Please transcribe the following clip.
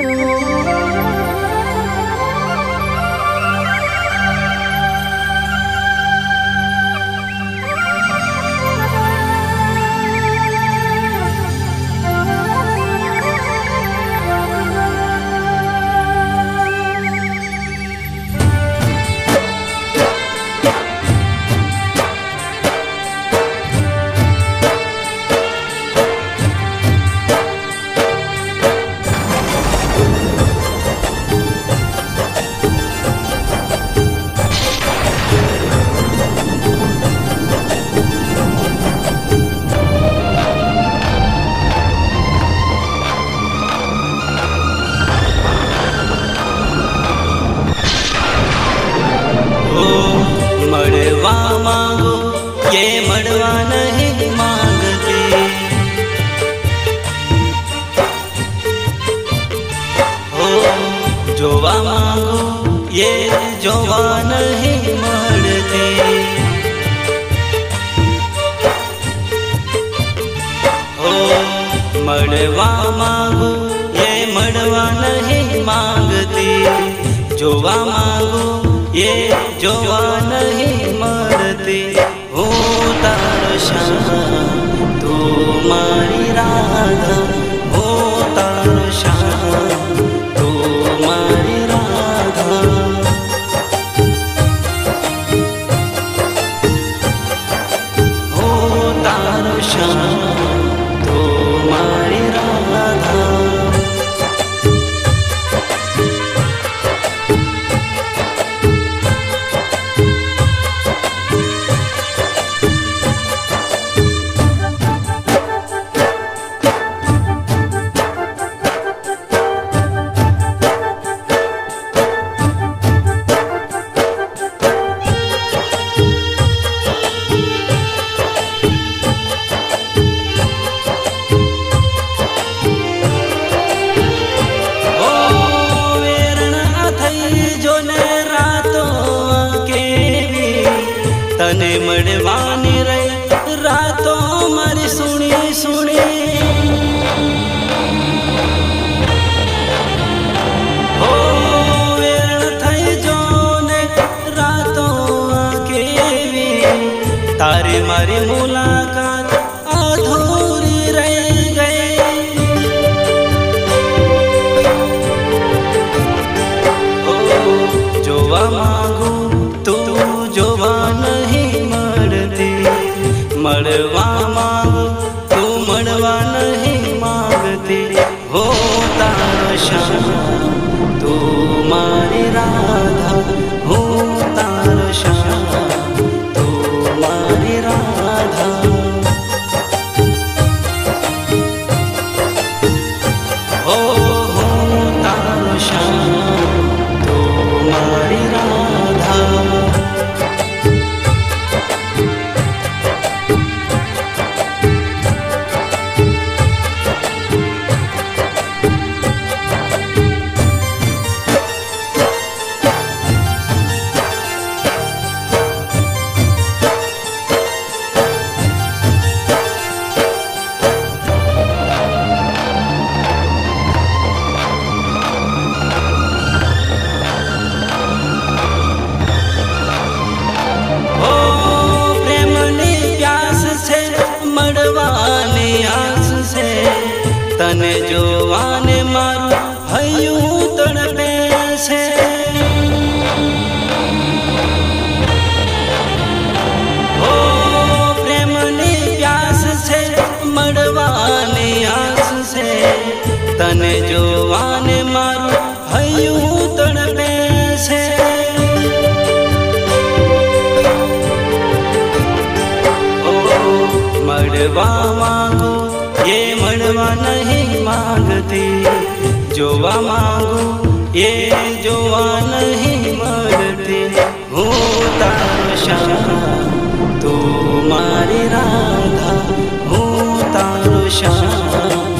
शाम